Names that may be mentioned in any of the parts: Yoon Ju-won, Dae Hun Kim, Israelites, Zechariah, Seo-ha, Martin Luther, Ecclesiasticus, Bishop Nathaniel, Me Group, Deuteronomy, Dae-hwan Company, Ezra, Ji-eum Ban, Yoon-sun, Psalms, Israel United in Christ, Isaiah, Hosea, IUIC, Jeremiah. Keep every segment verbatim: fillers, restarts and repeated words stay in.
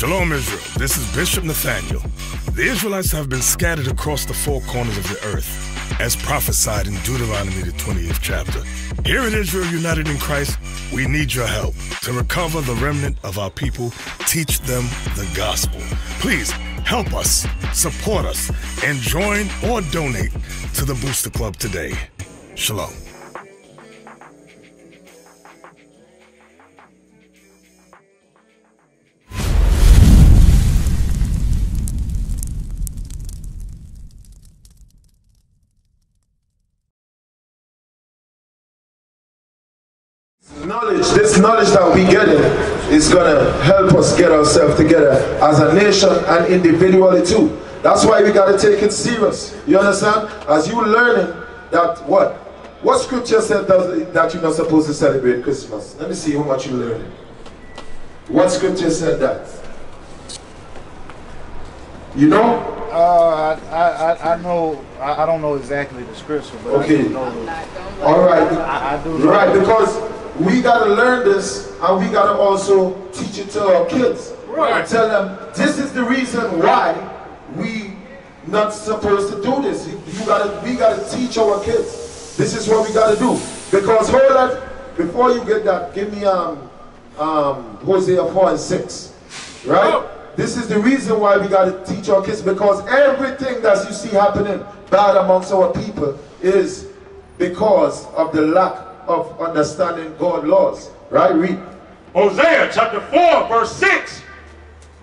Shalom Israel, this is Bishop Nathaniel. The Israelites have been scattered across the four corners of the earth, as prophesied in Deuteronomy the twentieth chapter. Here at Israel United in Christ, we need your help to recover the remnant of our people, teach them the gospel. Please help us, support us, and join or donate to the Booster Club today. Shalom. Knowledge, this knowledge that we get is going to help us get ourselves together as a nation and individually too. That's why we got to take it serious. You understand? As you learning that what? What scripture said that you're not supposed to celebrate Christmas? Let me see how much you're learning. What scripture said that? You know? Uh, I, I, I know, I, I don't know exactly the scripture, but okay. I do know the, all right. I, I do know right, because we got to learn this, and we got to also teach it to our kids. Right. Tell them, this is the reason why we not supposed to do this. You gotta, we got to teach our kids. This is what we got to do. Because, hold on, before you get that, give me um, um, Hosea four and six. Right? Oh. This is the reason why we got to teach our kids. Because everything that you see happening bad amongst our people is because of the lack of understanding God's laws. Right? Read. Hosea chapter four verse six.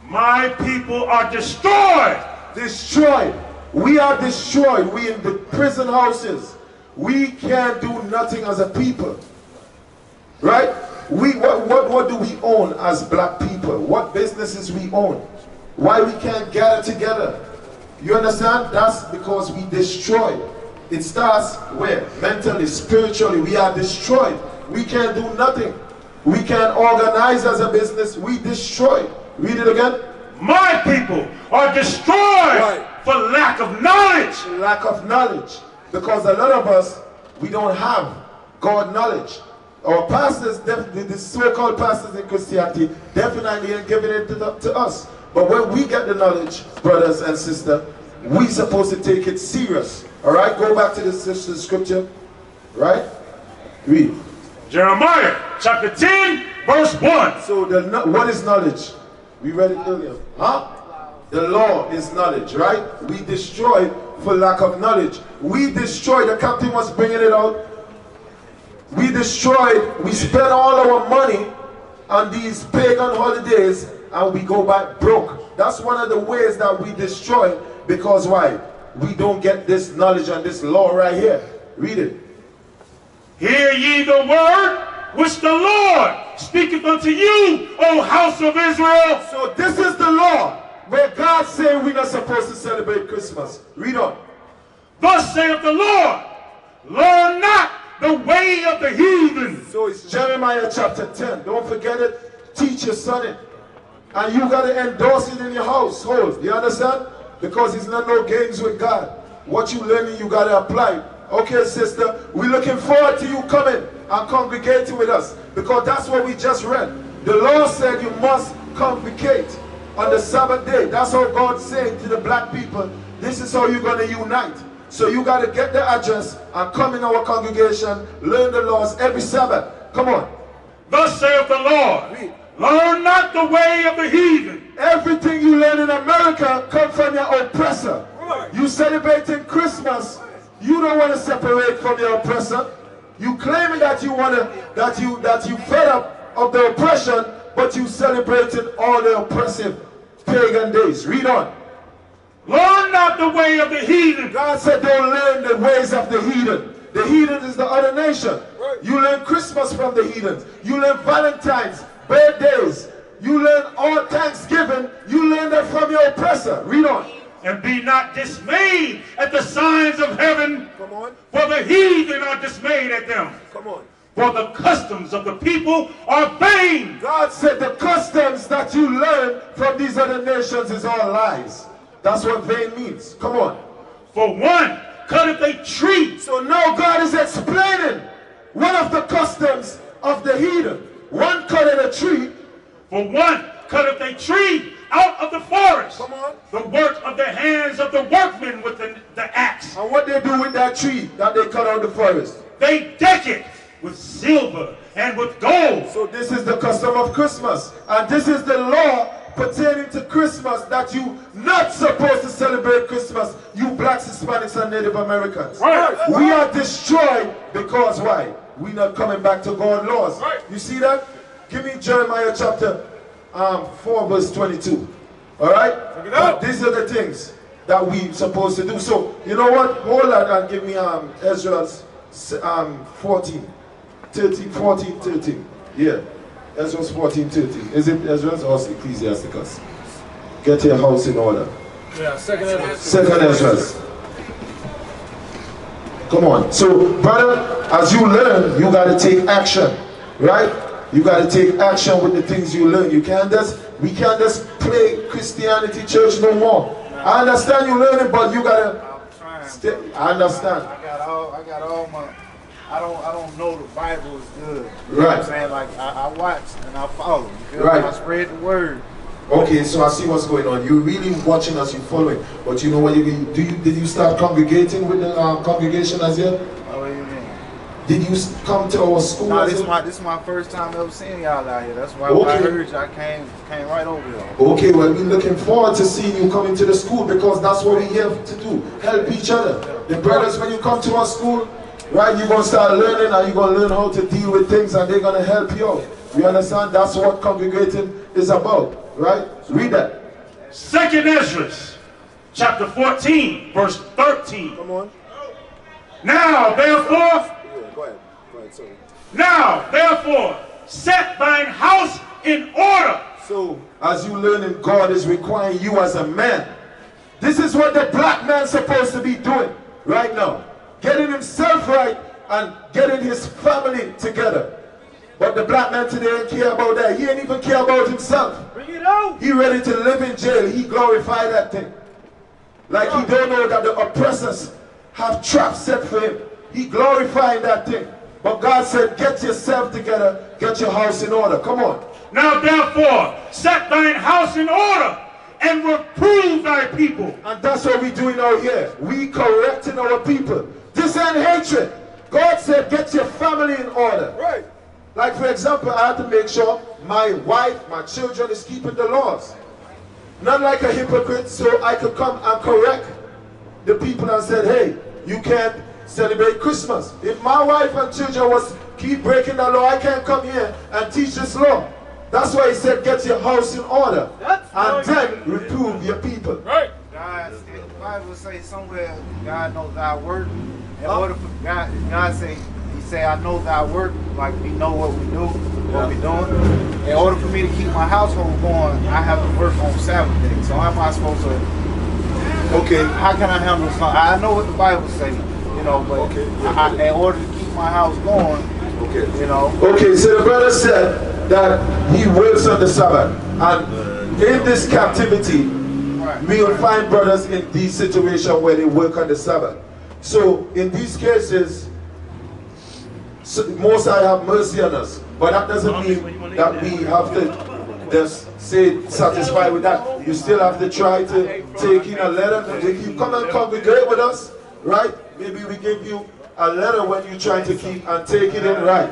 My people are destroyed. Destroyed. We are destroyed. We in the prison houses. We can't do nothing as a people. Right? We what, what, what do we own as black people? What businesses we own? Why we can't gather together? You understand? That's because we destroyed. It starts where? Mentally, spiritually, we are destroyed. We can't do nothing. We can't organize as a business. We destroyed. Read it again. My people are destroyed right. for lack of knowledge. Lack of knowledge. Because a lot of us, we don't have God knowledge. Our pastors, the so-called pastors in Christianity, definitely ain't giving it to, to us. But when we get the knowledge, brothers and sisters, we're supposed to take it serious. Alright, go back to this, this, this scripture. Right? Read. Jeremiah chapter ten, verse one. So, the, what is knowledge? We read it earlier. Huh? The law is knowledge, right? We destroyed for lack of knowledge. We destroyed, the captain was bringing it out. We destroyed, we spent all our money on these pagan holidays and we go back broke. That's one of the ways that we destroy, because why? We don't get this knowledge on this law right here. Read it. Hear ye the word which the Lord speaketh unto you, O house of Israel. So this is the law where God said we're not supposed to celebrate Christmas. Read on. Thus saith the Lord, learn not the way of the heathen. So it's Jeremiah chapter ten. Don't forget it. Teach your son it. And you got to endorse it in your household. You understand? Because it's not no games with God. What you learning, you got to apply. Okay, sister, we're looking forward to you coming and congregating with us. Because that's what we just read. The Lord said you must congregate on the Sabbath day. That's how God said to the black people, this is how you're going to unite. So you got to get the address and come in our congregation, learn the laws every Sabbath. Come on. Thus saith the Lord. Read. Learn not the way of the heathen. Everything you learn in America comes from your oppressor. Right. You celebrating Christmas, you don't want to separate from your oppressor. You claiming that you want to, that you that you fed up of the oppression, but you celebrating all the oppressive pagan days. Read on. Learn not the way of the heathen. God said, don't learn the ways of the heathen. The heathen is the other nation. Right. You learn Christmas from the heathens. You learn Valentine's. Birthdays, you learn all Thanksgiving, you learn that from your oppressor. Read on. And be not dismayed at the signs of heaven. Come on. For the heathen are dismayed at them. Come on. For the customs of the people are vain. God said the customs that you learn from these other nations is all lies. That's what vain means. Come on. For one cutteth a tree. So now God is explaining one of the customs of the heathen. One cutteth a tree. For one cutteth a tree out of the forest. Come on. The work of the hands of the workmen with the, the axe. And what they do with that tree that they cut out of the forest? They deck it with silver and with gold. So this is the custom of Christmas. And this is the law pertaining to Christmas, that you're not supposed to celebrate Christmas, you blacks, Hispanics, and Native Americans. Right. We are destroyed because why? We're not coming back to God's laws. Right. You see that? Give me Jeremiah chapter um, four verse twenty-two. Alright? These are the things that we're supposed to do. So, you know what? Hold on and give me um, Ezra's um, fourteen, thirteen, fourteen, thirteen. Yeah. Ezra's fourteen thirteen. Is it Ezra's or Ecclesiasticus? Get your house in order. Yeah, second Ezra's. Second Ezra's. Come on. So, brother, as you learn, you gotta take action, right? You gotta take action with the things you learn. You can't just, we can't just play Christianity church no more. I understand you learning, but you gotta. I'm trying. Stay, I understand. I got all. I got all my. I don't, I don't know the Bible is good. You right. know what I'm saying? Like, I, I watch and I follow. You right. I spread the word. Okay, so I see what's going on. You're really watching us, you're following. But you know what you do? You, did you start congregating with the um, congregation as yet? What do you mean? Did you come to our school? No, this is my, this my first time ever seeing y'all out here. That's why okay. I heard you. I came, came right over here. Okay, well, we're looking forward to seeing you coming to the school, because that's what we're here to do. Help each other. The brothers, when you come to our school, right, you're going to start learning, and you're going to learn how to deal with things, and they're going to help you out. You understand? That's what congregating is about, right? Read that. Second Ezra, chapter fourteen, verse thirteen. Come on. Now, therefore, yeah, go ahead. Go ahead, sorry. Now, therefore, set thine house in order. So, as you learning, God is requiring you as a man. This is what the black man's supposed to be doing right now. Getting himself right and getting his family together. But the black man today ain't care about that. He ain't even care about himself. Bring it out. He ready to live in jail. He glorify that thing. Like he don't know that the oppressors have traps set for him. He glorifying that thing. But God said, get yourself together. Get your house in order. Come on. Now therefore, set thine house in order, and reprove thy people. And that's what we're doing out here. We correcting our people. This ain't hatred. God said, get your family in order. Right. Like, for example, I have to make sure my wife, my children is keeping the laws. Not like a hypocrite, so I could come and correct the people and said, hey, you can't celebrate Christmas. If my wife and children was keep breaking the law, I can't come here and teach this law. That's why he said, get your house in order. That's and then reprove your people. Right. God, the Bible says somewhere, God knows thy work. In order for God, God say, he say, I know thy work, like we know what we do, what we doing. In order for me to keep my household going, I have to work on Sabbath day. So how am I supposed to, okay, how can I handle something? I know what the Bible says, you know, but okay. I, I, in order to keep my house going, okay. you know. Okay, so the brother said that he works on the Sabbath. And in this captivity, right. we will find brothers in these situations where they work on the Sabbath. So, in these cases, most I have mercy on us, but that doesn't mean that we have to just say satisfied with that. You still have to try to take in a letter. If you come and congregate with us, right, maybe we give you a letter when you try to keep and take it in right.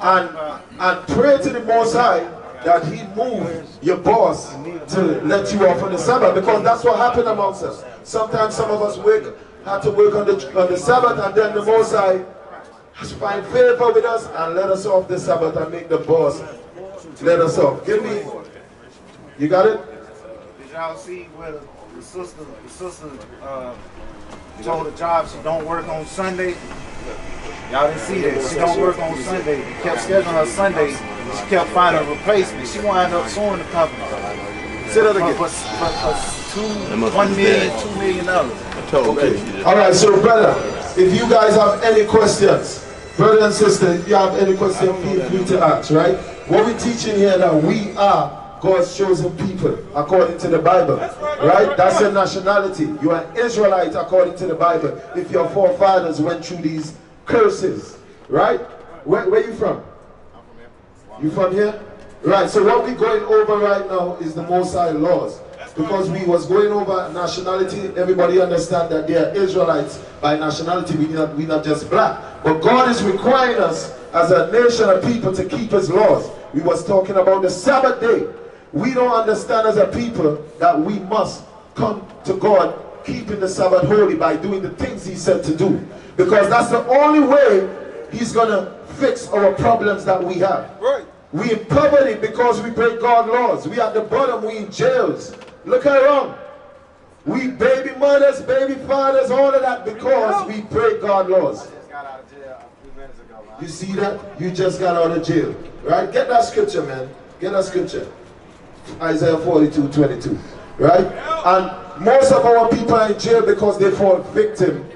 And, and pray to the Most High that he move your boss to let you off on the Sabbath, because that's what happened amongst us. Sometimes some of us wake up had to work on the, on the Sabbath, and then the Most High find favor with us and let us off the Sabbath and make the boss let us off. Give me, you got it? Did y'all see where the, the sister, the sister uh, told the job she don't work on Sunday? Y'all didn't see that. She don't work on Sunday. They kept scheduling her Sunday. She kept finding a replacement. She wound up suing the company. Say that again. For, for, for, for two, one million, two million dollars. Okay. All right, so brother, if you guys have any questions, brother and sister, if you have any questions, feel free to ask, right? What we're teaching here that we are God's chosen people, according to the Bible, right? That's your nationality. You are an Israelite, according to the Bible, if your forefathers went through these curses, right? Where, where you from? You from here? Right, so what we're going over right now is the Most High laws. Because we was going over nationality, everybody understand that they are Israelites by nationality, we're not, we not just black. But God is requiring us as a nation of people to keep his laws. We was talking about the Sabbath day. We don't understand as a people that we must come to God keeping the Sabbath holy by doing the things he said to do. Because that's the only way he's going to fix our problems that we have. Right. We in poverty because we break God's laws. We at the bottom, we in jails. Look around. We baby mothers, baby fathers, all of that because we break God's laws. I just got out of jail a few minutes ago, man. You see that? You just got out of jail. Right? Get that scripture, man. Get that scripture. Isaiah forty-two twenty-two. Right? And most of our people are in jail because they fall victim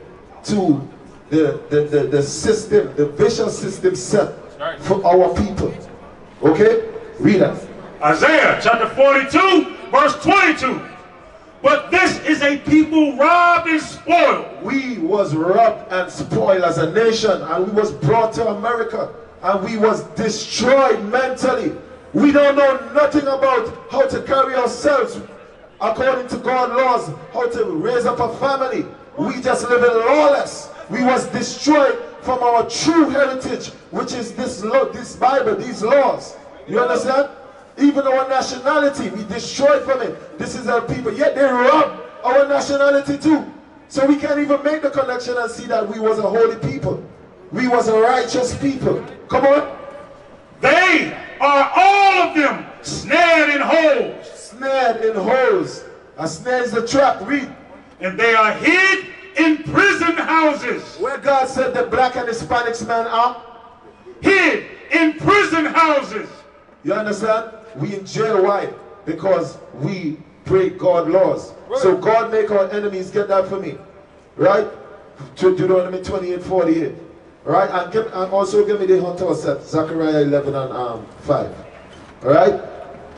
to the, the, the, the system, the vicious system set for our people. Okay? Read that. Isaiah chapter forty-two verse twenty-two. But this is a people robbed and spoiled. We was robbed and spoiled as a nation, and we was brought to America, and we was destroyed mentally. We don't know nothing about how to carry ourselves according to God's laws, how to raise up a family. We just live in lawless. We was destroyed from our true heritage, which is this, this Bible, these laws. You understand? Even our nationality, we destroyed from it. This is our people. Yet they robbed our nationality too. So we can't even make the connection and see that we was a holy people. We was a righteous people. Come on. They are all of them snared in holes. Snared in holes. A snare is a trap. Read. And they are hid in prison houses. Where God said the black and Hispanics men are hid in prison houses. You understand? We in jail, why? Because we break God's laws. Right. So God make our enemies, get that for me, right? To Deuteronomy twenty-eight forty-eight, right? And, give, and also give me the hunter set, Zechariah eleven and um, five, all right?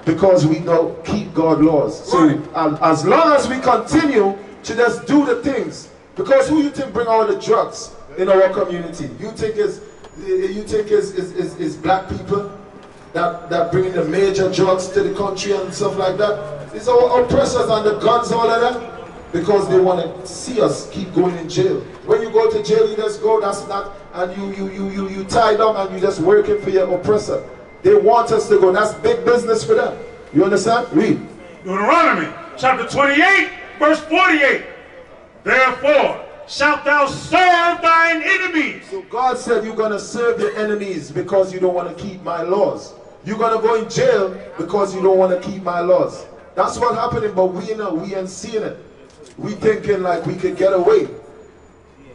Because we know keep God's laws. So right. um, as long as we continue to just do the things, because who you think bring all the drugs in our community? You think it's, you think it's, it's, it's, it's black people? That, that bringing the major drugs to the country and stuff like that. It's our oppressors and the guns, all of that, because they want to see us keep going in jail. When you go to jail, you just go, that's not, and you you you you you tied up and you just working for your oppressor. They want us to go. That's big business for them. You understand? Read. Deuteronomy chapter twenty-eight, verse forty-eight. Therefore shalt thou serve thine enemies. So God said you're gonna serve your enemies because you don't want to keep my laws. You're gonna go in jail because you don't want to keep my laws. That's what's happening, but we know we ain't seeing it. We thinking like we could get away.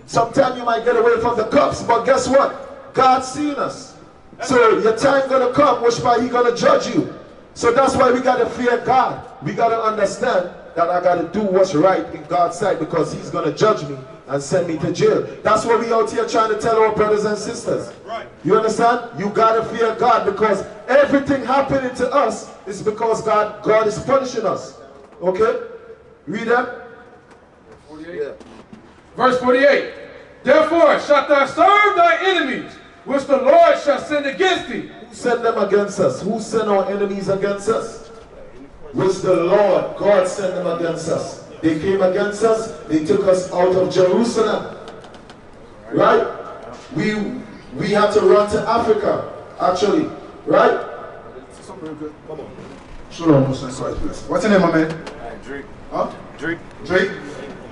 Sometimes you might get away from the cops, but guess what? God's seeing us. So your time's gonna come, which by he's gonna judge you. So that's why we gotta fear God. We gotta understand that I gotta do what's right in God's sight because he's gonna judge me and send me to jail. That's what we out here trying to tell our brothers and sisters. Right. You understand? You gotta fear God because everything happening to us is because God God is punishing us. Okay? Read that. Yeah. Verse forty-eight. Therefore shalt thou serve thy enemies, which the Lord shall send against thee. Who sent them against us? Who sent our enemies against us? Which the Lord, God sent them against us. They came against us. They took us out of Jerusalem. Right? We we had to run to Africa, actually. Right? Shalom, Muslim Christ bless. What's your name, my man? Uh, Drake. Huh? Drake. Drake?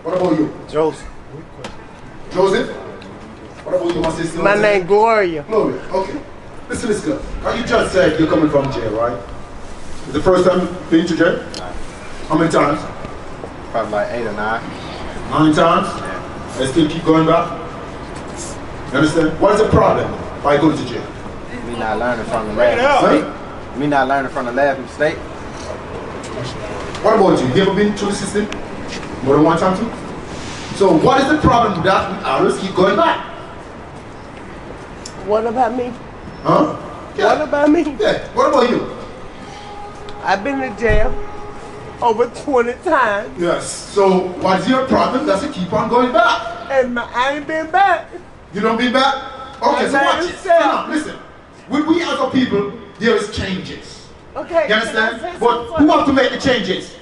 What about you? Joseph. Joseph? What about you? My, sister? my name Gloria. Gloria, okay. Listen, listen. How you just said you're coming from jail, right? Is the first time you've been to jail? How many times? Probably like eight or nine. Nine times? Yeah. They still keep going back? You understand? What is the problem by going to jail? Me not learning from the last mistake. Me not learning from the last mistake. What about you? You ever been to the system? More than one time too? So what is the problem that we always keep going back? What about me? Huh? Yeah. What about me? Yeah. What about you? I've been to jail over twenty times. Yes. So what's your problem? Does it keep on going back? And my, I ain't been back. You don't be back? Okay, so watch it. Now, listen. When we as a people, there is changes. Okay. You understand? But who have to make the changes?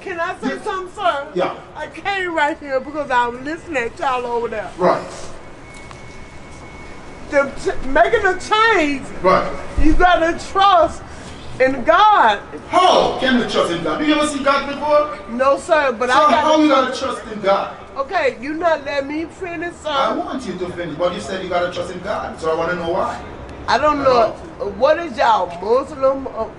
Can I say yeah. something, sir? Yeah. I came right here because I'm listening to y'all over there. Right. The making a change. Right. You gotta trust in God. How can you trust in God? Do you ever see God before? No, sir. But so I. How you gotta trust in God? Okay, you not let me finish, sir. I want you to finish, but you said you gotta trust in God, so I wanna know why. I don't uh, know. What is y'all, Muslim? Or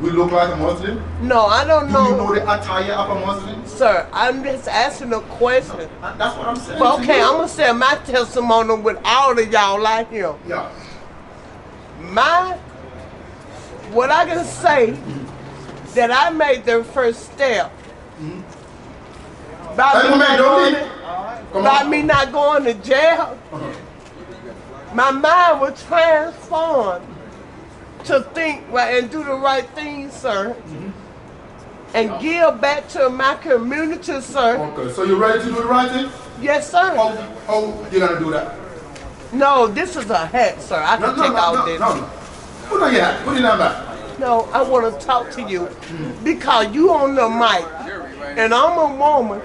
we look like a Muslim? No, I don't know. Do you know the attire of a Muslim? Sir, I'm just asking a question. No, that's what I'm saying. But okay, I'm going to share my testimony with all of y'all like him. Yeah. My, what I can say, mm-hmm. that I made the first step. Mm-hmm. By, hey, me, man, not going, right. by me not going to jail, uh-huh. my mind was transformed to think right and do the right thing, sir, mm-hmm. and yeah. give back to my community, sir. Okay, so you ready to do the right thing? Yes, sir. How, how you gonna do that? No, this is a hat, sir. I no, can no, take no, out no, this. No, no. Put on your hat. Put it on back. No, I want to talk to you mm. because you on the mic, and I'm a woman.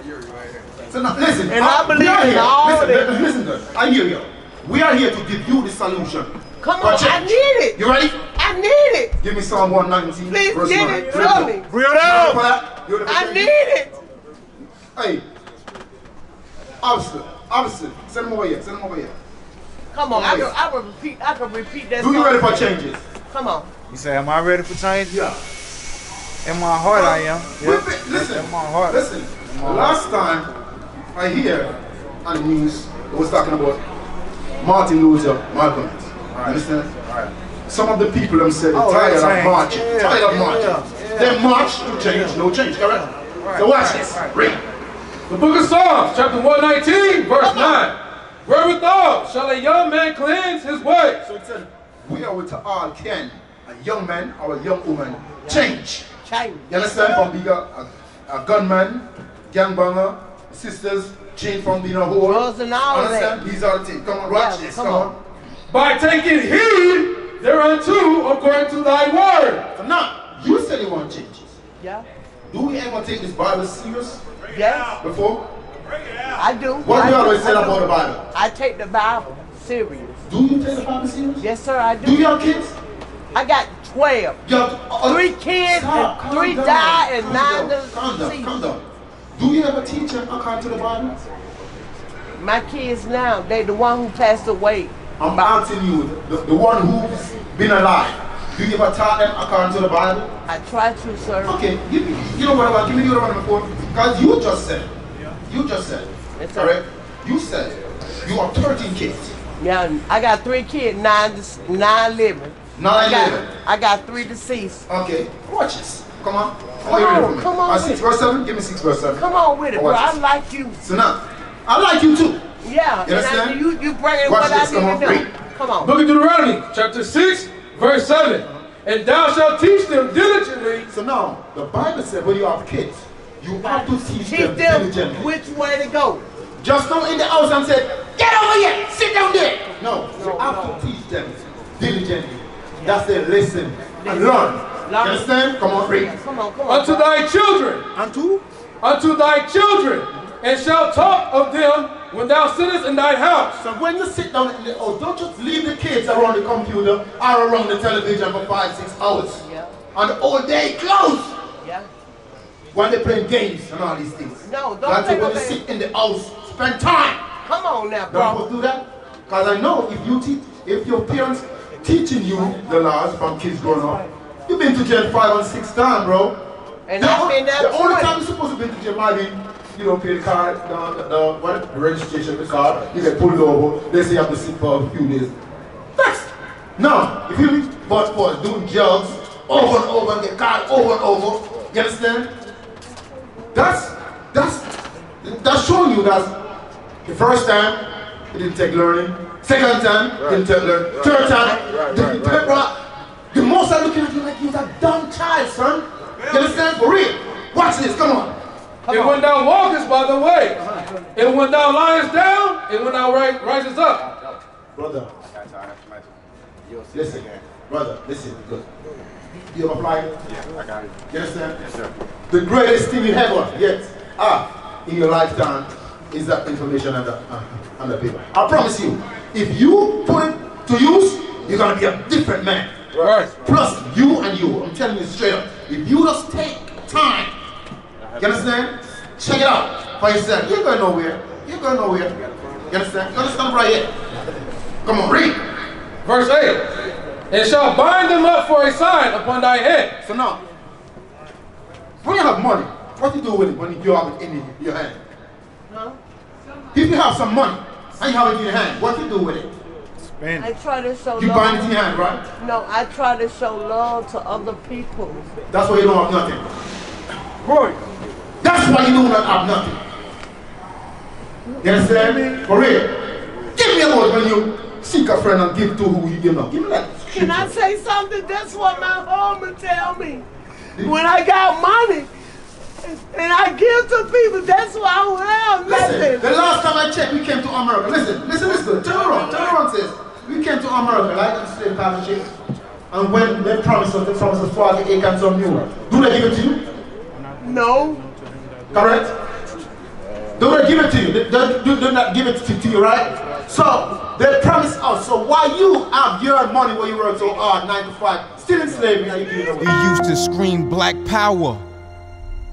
So now, listen. And I, I believe in all this. Listen, listen, I hear you. We are here to give you the solution. Come on, I need it. You ready? I need it. Give me Psalm one nineteen. Please verse give it to me. Bring it out. I need it. Hey. Officer, officer, send them over here. Send them over here. Come on, I can, I can repeat, I can repeat that. Do you ready for changes? Come on. You say, am I ready for changes? Yeah. In my heart, I am. Yeah. Listen, in my heart. Listen. Last time I hear on the news, it was talking about Martin Luther, Malcolm. Right. Understand? Right. Some of the people themselves oh, tired of marching. Yeah. Tired of marching. Yeah. Yeah. They march to change, yeah. no change, correct? Right. So watch right. this. Right. Read. The book of Psalms, chapter one nineteen, verse nine. Wherewithal shall a young man cleanse his way? So it said, we are with all can a young man or a young woman change. Change. You understand? From being a, a, a gunman, gangbanger, sisters, change from being a whore. Understand? These are the things. Come on, watch yeah, this. Come on. on. By taking heed thereunto according to thy word. So now, you said you want changes. Yeah. Do we ever take this Bible serious? Yes. Before? Bring it out. I do. What do you always said about the Bible? I take the Bible serious. Do you take the Bible serious? Yes, sir, I do. Do your kids? I got twelve. Uh, three kids, stop, and three down, died, and nine down, calm down, calm down. Do you ever teach them according to the Bible? My kids now, they the one who passed away. I'm asking you, the, the one who's been alive, do you ever taught them according to the Bible? I try to, sir. Okay, give me, you know what, give me the other one before, because you just said, yeah. you just said, it's correct? Right. You said, you are thirteen kids. Yeah, I got three kids, nine, nine living. Nine I got, living. I got three deceased. Okay, watch this, come on. Come on, come on. Uh, six verse seven, give me six verse seven. Come on with it, bro, I like you. So now, I like you too. Yeah, you understand? I, you, you bring in what this, I need to do. Read. Come on. Look at Deuteronomy, chapter six, verse seven. And thou shalt teach them diligently. So now, the Bible said when you have kids, you have to teach, teach them, them diligently. Which way to go. Just go in the house and say, get over here, sit down there. No, no you have no. to teach them diligently. Yeah. That's their lesson and learn. You understand? Come on, read. Come on, come on. Unto thy children. Unto? Unto thy children. And shall talk of them when thou sittest in thy house. So when you sit down in the house, don't just leave the kids around the computer or around the television for five, six hours. Yeah. And all day close. Yeah. When they're playing games and all these things. No, don't take away. Sit in the house, spend time. Come on now, bro. Don't do that. Because I know if you teach, if your parents teaching you the laws from kids growing up, you've been to jail five or six times, bro. And the, I've been there the only time you're supposed to be to jail might be. You don't pay the card, the, the, the, what? the registration of the card, you get pulled over, they say you have to sit for a few days. Next! Now, if you leave but for doing drugs over and over and get caught over and over, you understand? That's, that's, that's showing you that the first time, it didn't take learning, second time, right. didn't take learning, right. third time, right. didn't take right. right. The most are looking at you like you're a dumb child, son. You understand? For real. Watch this, come on. Come and on. When thou walkest by the way, uh-huh. and when thou liest down, and when thou risest up. Brother, listen, Brother, listen, look. You applied it? Yeah, I got it. You understand? Yes, sir. The greatest thing in heaven yet, ah, in your lifetime, is that information on the, uh, on the paper. I promise you, if you put it to use, you're going to be a different man. Right. Plus, you and you. I'm telling you straight up. If you just take time, you understand? Check it out for yourself. You're going nowhere. You're going nowhere. You understand? You understand right here? Come on, read. Verse eight. And shall bind them up for a sign upon thy head. So now, when you have money, what do you do with it when you have it in your hand? No. If you have some money and you have it in your hand, what do you do with it? Spend. I try to show love. You bind it in your hand, right? No, I try to show love to other people. That's why you don't have nothing. Glory. That's why you do not have nothing. You understand me? For real. Give me a word when you seek a friend and give to who you give not. Give me that. Can I say something? That's what my husband tell me. When I got money and I give to people, that's why I don't have nothing. Listen, the last time I checked, we came to America. Listen, listen, listen. Turn around. Turn around, sis. We came to America, right? And stay partnership. And when they promised us, they promised us forty acres and some mule. Do they give it to you? No. Correct? Do they give it to you? They, they, they do not give it to, to you, right? So, they promised us, so why you have your money when you work so hard, nine to five, still in slavery, now you give it away. We used to scream black power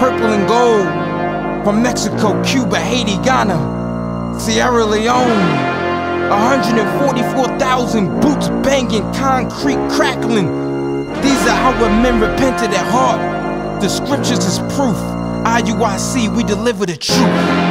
purple and gold. From Mexico, Cuba, Haiti, Ghana, Sierra Leone. one hundred forty-four thousand boots banging, concrete crackling. These are how men repented at heart. The scriptures is proof. I U I C, we deliver the truth.